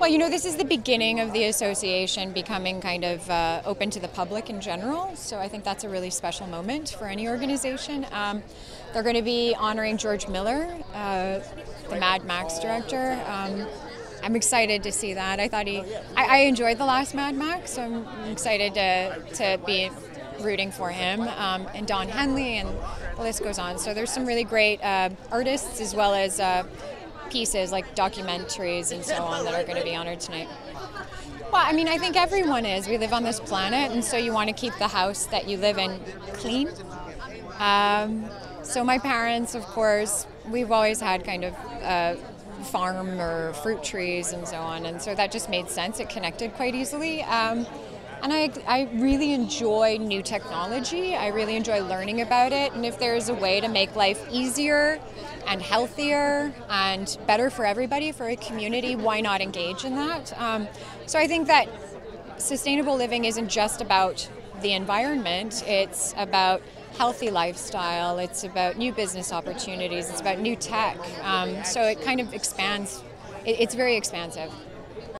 Well, you know, this is the beginning of the association becoming kind of open to the public in general, so I think that's a really special moment for any organization. They're going to be honoring George Miller, the Mad Max director. I'm excited to see that. I enjoyed the last Mad Max, so I'm excited to be rooting for him, and Don Henley, and the list goes on. So there's some really great artists as well as pieces like documentaries and so on that are going to be honored tonight. Well, I mean, I think everyone is. We live on this planet, and so you want to keep the house that you live in clean. So my parents, of course, we've always had kind of farm or fruit trees and so on, and so that just made sense. It connected quite easily. And I really enjoy new technology. I really enjoy learning about it. And if there's a way to make life easier and healthier and better for everybody, for a community, why not engage in that? So I think that sustainable living isn't just about the environment. It's about healthy lifestyle. It's about new business opportunities. It's about new tech. So it kind of expands. It's very expansive.